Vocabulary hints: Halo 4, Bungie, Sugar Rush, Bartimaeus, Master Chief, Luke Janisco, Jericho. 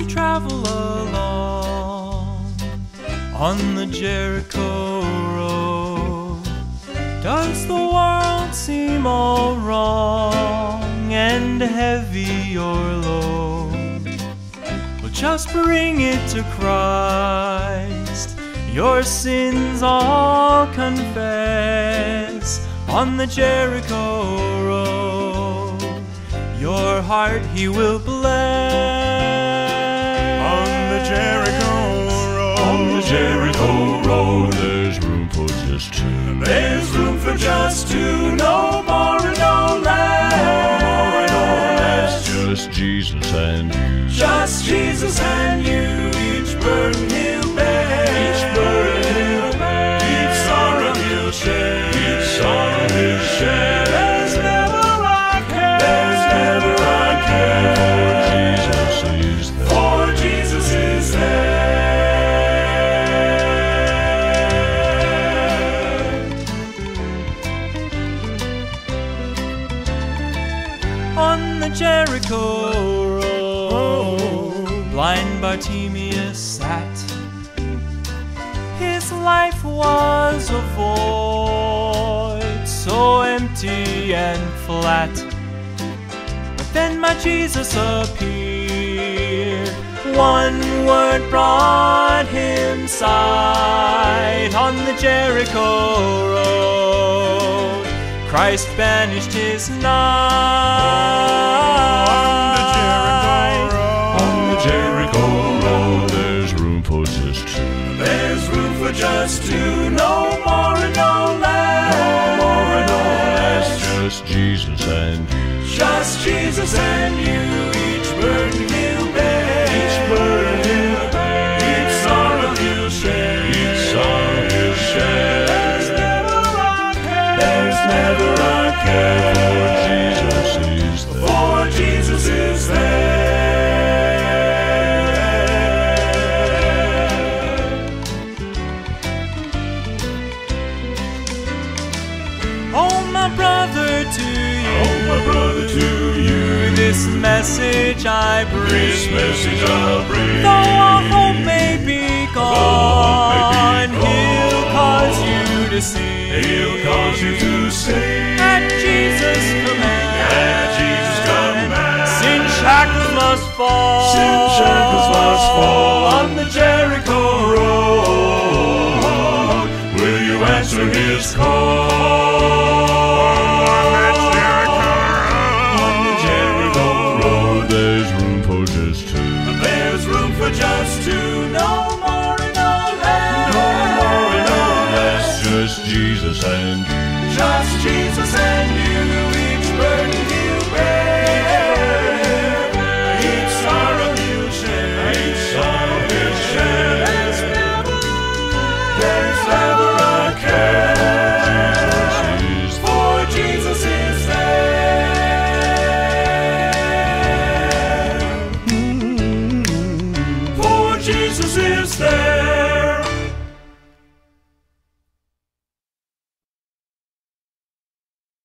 as you travel along on the Jericho road? Does the world seem all wrong and heavy your load? Well, just bring it to Christ, your sins all confess on the Jericho road. Your heart He will bless on the Jericho road. On the Jericho road, there's room for just two. There's room for just two, no more and no less. Just Jesus and you. Just Jesus and you. Each burden He'll bear. Each burden He'll bear. Each sorrow He'll share. Each sorrow He'll share. There's never I care. There's never I care. For Jesus is there. For Jesus is there. On the Jericho road, blind Bartimaeus sat. His life was a void, so empty and flat. But then my Jesus appeared. One word brought him sight on the Jericho road. Christ banished his night. Jericho road, there's room for just two. There's room for just two, no more and no less. No more and no less. Just Jesus and you. Just Jesus and you. Each burden He'll bear. Each burden He'll bear. Each sorrow He'll share. Each sorrow He'll share. There's never I care. There's never I care. For Jesus is there. For Jesus is there. To you, this message I bring. This message I'll bring. Though all hope may be gone, He'll cause you to see. He'll cause you to see. At Jesus' command. At Jesus' command. Sin shackles must fall. Sin shackles must fall on the Jericho road. Will you answer His call? Just two, no more and no less. No more and no less. Just Jesus and you. Just Jesus and you.